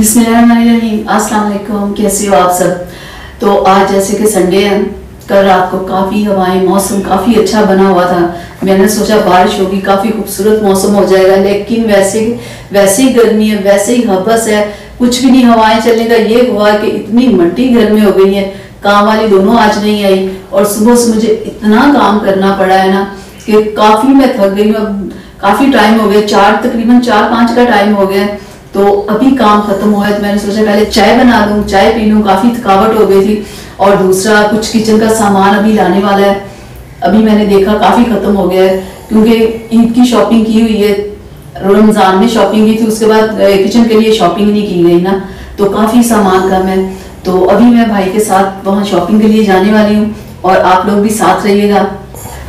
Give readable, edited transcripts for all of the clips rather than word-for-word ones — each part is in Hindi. बिस्मिल्लाहिर्रहमानिर्रहीम, अस्सलाम वालेकुम। कैसे हो आप सब? तो आज जैसे कि संडे है, कल रात को काफ़ी हवाएं, मौसम काफ़ी अच्छा बना हुआ था। मैंने सोचा बारिश होगी, काफ़ी खूबसूरत मौसम हो जाएगा, लेकिन वैसे ही गर्मी है, वैसे ही हबस है, कुछ भी नहीं। हवाएं चलने का ये हुआ कि इतनी मट्टी घर में हो गई है, काम वाली दोनों आज नहीं आई और सुबह से मुझे इतना काम करना पड़ा है ना कि काफ़ी मैं थक गई हूँ। अब काफ़ी टाइम हो गया, तकरीबन चार पाँच का टाइम हो गया। तो अभी काम खत्म हुआ है तो मैंने सोचा पहले चाय बना लूँ, चाय पी लूँ, काफ़ी थकावट हो गई थी। और दूसरा कुछ किचन का सामान अभी लाने वाला है, अभी मैंने देखा काफ़ी ख़त्म हो गया है क्योंकि ईद की शॉपिंग की हुई है, रमज़ान में शॉपिंग की थी, उसके बाद किचन के लिए शॉपिंग नहीं की गई ना, तो काफ़ी सामान कम है। तो अभी मैं भाई के साथ वहाँ शॉपिंग के लिए जाने वाली हूँ और आप लोग भी साथ रहिएगा।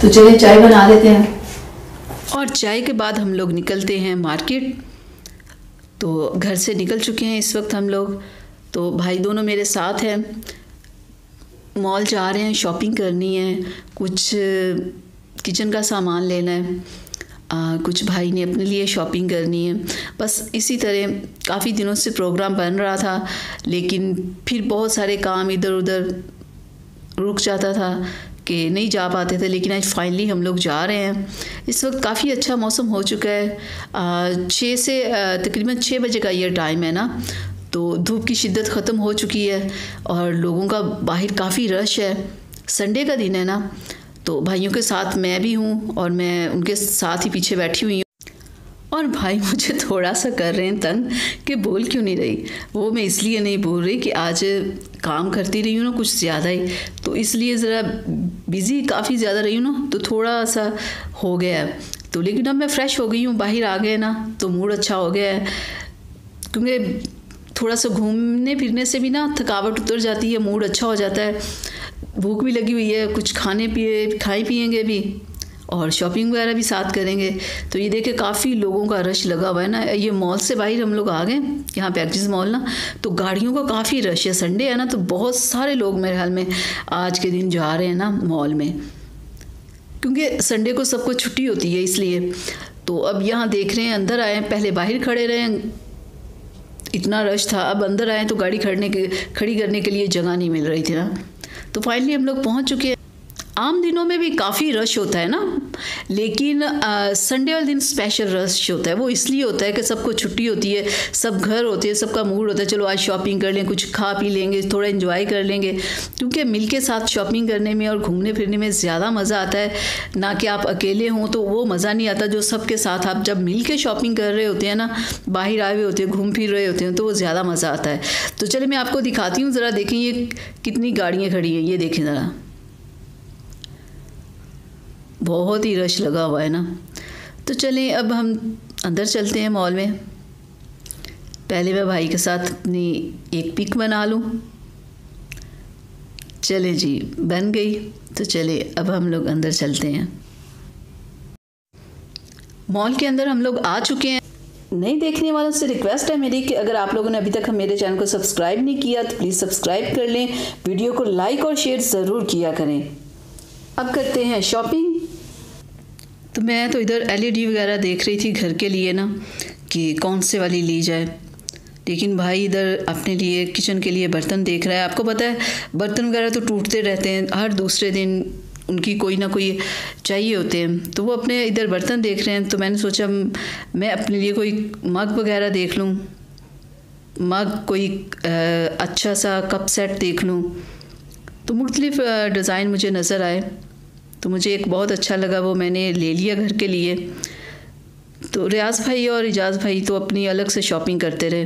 तो चलिए चाय बना लेते हैं और चाय के बाद हम लोग निकलते हैं मार्केट। तो घर से निकल चुके हैं इस वक्त हम लोग, तो भाई दोनों मेरे साथ हैं, मॉल जा रहे हैं, शॉपिंग करनी है, कुछ किचन का सामान लेना है, कुछ भाई ने अपने लिए शॉपिंग करनी है। बस इसी तरह काफ़ी दिनों से प्रोग्राम बन रहा था, लेकिन फिर बहुत सारे काम इधर उधर रुक जाता था कि नहीं जा पाते थे, लेकिन आज फाइनली हम लोग जा रहे हैं। इस वक्त काफ़ी अच्छा मौसम हो चुका है, तकरीबन छः बजे का ये टाइम है ना, तो धूप की शिद्दत ख़त्म हो चुकी है और लोगों का बाहर काफ़ी रश है, संडे का दिन है ना। तो भाइयों के साथ मैं भी हूँ और मैं उनके साथ ही पीछे बैठी हुई हूँ और भाई मुझे थोड़ा सा कर रहे हैं तंग कि बोल क्यों नहीं रही। वो मैं इसलिए नहीं बोल रही कि आज काम करती रही हूँ ना कुछ ज़्यादा ही, तो इसलिए ज़रा बिज़ी काफ़ी ज़्यादा रही हूँ ना, तो थोड़ा सा हो गया है। तो लेकिन अब मैं फ़्रेश हो गई हूँ, बाहर आ गए ना, तो मूड अच्छा हो गया है क्योंकि थोड़ा सा घूमने फिरने से भी ना थकावट उतर जाती है, मूड अच्छा हो जाता है। भूख भी लगी हुई है, कुछ खाएंगे भी और शॉपिंग वगैरह भी साथ करेंगे। तो ये देखे काफ़ी लोगों का रश लगा हुआ है ना, ये मॉल से बाहर हम लोग आ गए, यहाँ पे इजाज़ मॉल ना, तो गाड़ियों का काफ़ी रश है, संडे है ना, तो बहुत सारे लोग मेरे ख्याल में आज के दिन जा रहे हैं ना मॉल में, क्योंकि संडे को सबको छुट्टी होती है इसलिए। तो अब यहाँ देख रहे हैं, अंदर आए, पहले बाहर खड़े रहे, इतना रश था, अब अंदर आए तो गाड़ी खड़ी करने के लिए जगह नहीं मिल रही थी ना। तो फाइनली हम लोग पहुँच चुके हैं। आम दिनों में भी काफ़ी रश होता है ना, लेकिन संडे वाले दिन स्पेशल रश होता है। वो इसलिए होता है कि सबको छुट्टी होती है, सब घर होते हैं, सबका मूड होता है चलो आज शॉपिंग कर लें, कुछ खा पी लेंगे, थोड़ा एंजॉय कर लेंगे, क्योंकि मिल के साथ शॉपिंग करने में और घूमने फिरने में ज़्यादा मज़ा आता है ना, कि आप अकेले हों तो वो मज़ा नहीं आता जो सबके साथ आप जब मिल के शॉपिंग कर रहे होते हैं ना, बाहर आए हुए होते हैं, घूम फिर रहे होते हैं, तो वो ज़्यादा मज़ा आता है। तो चलिए मैं आपको दिखाती हूँ, ज़रा देखें ये कितनी गाड़ियाँ खड़ी हैं, ये देखें ज़रा, बहुत ही रश लगा हुआ है ना। तो चलें अब हम अंदर चलते हैं मॉल में, पहले मैं भाई के साथ अपनी एक पिक बना लूं। चले जी, बन गई। तो चले अब हम लोग अंदर चलते हैं। मॉल के अंदर हम लोग आ चुके हैं। नए देखने वालों से रिक्वेस्ट है मेरी कि अगर आप लोगों ने अभी तक मेरे चैनल को सब्सक्राइब नहीं किया तो प्लीज़ सब्सक्राइब कर लें, वीडियो को लाइक और शेयर ज़रूर किया करें। अब करते हैं शॉपिंग। तो मैं तो इधर LED वगैरह देख रही थी घर के लिए ना, कि कौन से वाली ली जाए, लेकिन भाई इधर अपने लिए किचन के लिए बर्तन देख रहा है। आपको पता है बर्तन वगैरह तो टूटते रहते हैं, हर दूसरे दिन उनकी कोई ना कोई चाहिए होते हैं, तो वो अपने इधर बर्तन देख रहे हैं। तो मैंने सोचा मैं अपने लिए कोई मग वगैरह देख लूँ, मग कोई अच्छा सा कप सेट देख लूँ। तो मुख्तलिफ डिज़ाइन मुझे नज़र आए, तो मुझे एक बहुत अच्छा लगा, वो मैंने ले लिया घर के लिए। तो रियाज़ भाई और इजाज़ भाई तो अपनी अलग से शॉपिंग करते रहे।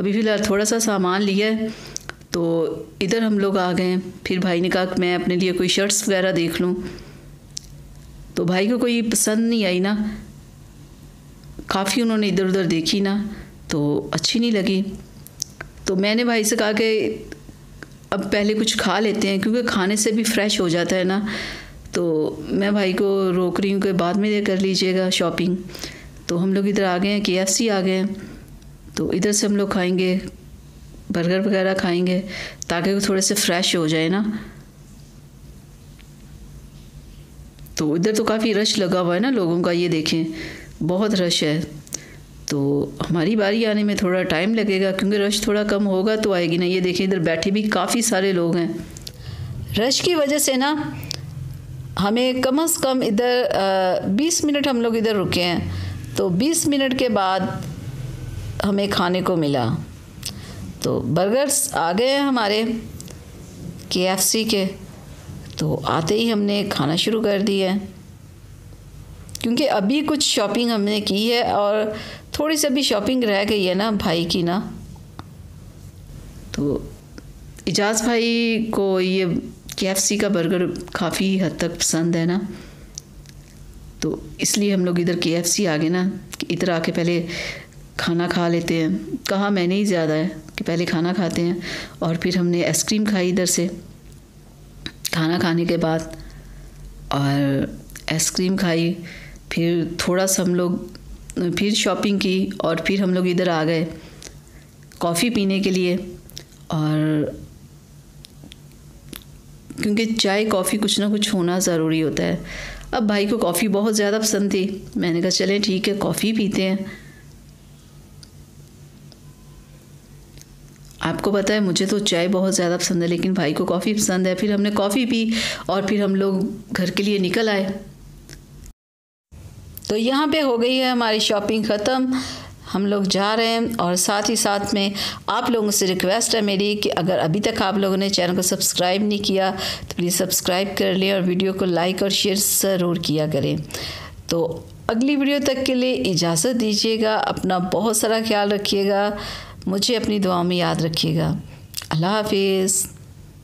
अभी फ़िलहाल थोड़ा सा सामान लिया है, तो इधर हम लोग आ गए। फिर भाई ने कहा कि मैं अपने लिए कोई शर्ट्स वगैरह देख लूँ, तो भाई को कोई पसंद नहीं आई ना, काफ़ी उन्होंने इधर उधर देखी ना, तो अच्छी नहीं लगी। तो मैंने भाई से कहा कि अब पहले कुछ खा लेते हैं, क्योंकि खाने से भी फ्रेश हो जाता है ना। तो मैं भाई को रोक रही हूँ कि बाद में कर लीजिएगा शॉपिंग। तो हम लोग इधर आ गए हैं, KFC आ गए हैं, तो इधर से हम लोग खाएंगे, बर्गर वगैरह खाएंगे, ताकि वो थोड़े से फ्रेश हो जाए ना। तो इधर तो काफ़ी रश लगा हुआ है ना लोगों का, ये देखें बहुत रश है। तो हमारी बारी आने में थोड़ा टाइम लगेगा, क्योंकि रश थोड़ा कम होगा तो आएगी ना। ये देखें इधर बैठे भी काफ़ी सारे लोग हैं। रश की वजह से ना हमें कम से कम इधर 20 मिनट हम लोग इधर रुके हैं, तो 20 मिनट के बाद हमें खाने को मिला। तो बर्गर्स आ गए हैं हमारे KFC के, तो आते ही हमने खाना शुरू कर दिया है, क्योंकि अभी कुछ शॉपिंग हमने की है और थोड़ी सी अभी शॉपिंग रह गई है ना भाई की ना। तो इजाज़ भाई को ये KFC का बर्गर काफ़ी हद तक पसंद है ना, तो इसलिए हम लोग इधर KFC आ गए ना। इधर आके पहले खाना खा लेते हैं, कहा मैंने ही ज़्यादा है कि पहले खाना खाते हैं, और फिर हमने आइसक्रीम खाई इधर से खाना खाने के बाद, और आइसक्रीम खाई, फिर थोड़ा सा हम लोग फिर शॉपिंग की, और फिर हम लोग इधर आ गए कॉफ़ी पीने के लिए। और क्योंकि चाय कॉफ़ी कुछ ना कुछ होना ज़रूरी होता है। अब भाई को कॉफ़ी बहुत ज़्यादा पसंद थी, मैंने कहा चलें ठीक है कॉफ़ी पीते हैं। आपको पता है मुझे तो चाय बहुत ज़्यादा पसंद है, लेकिन भाई को कॉफ़ी पसंद है। फिर हमने कॉफ़ी पी और फिर हम लोग घर के लिए निकल आए। तो यहाँ पे हो गई है हमारी शॉपिंग ख़त्म, हम लोग जा रहे हैं। और साथ ही साथ में आप लोगों से रिक्वेस्ट है मेरी कि अगर अभी तक आप लोगों ने चैनल को सब्सक्राइब नहीं किया तो प्लीज़ सब्सक्राइब कर लें, और वीडियो को लाइक और शेयर ज़रूर किया करें। तो अगली वीडियो तक के लिए इजाज़त दीजिएगा, अपना बहुत सारा ख्याल रखिएगा, मुझे अपनी दुआ में याद रखिएगा। अल्लाह हाफिज़।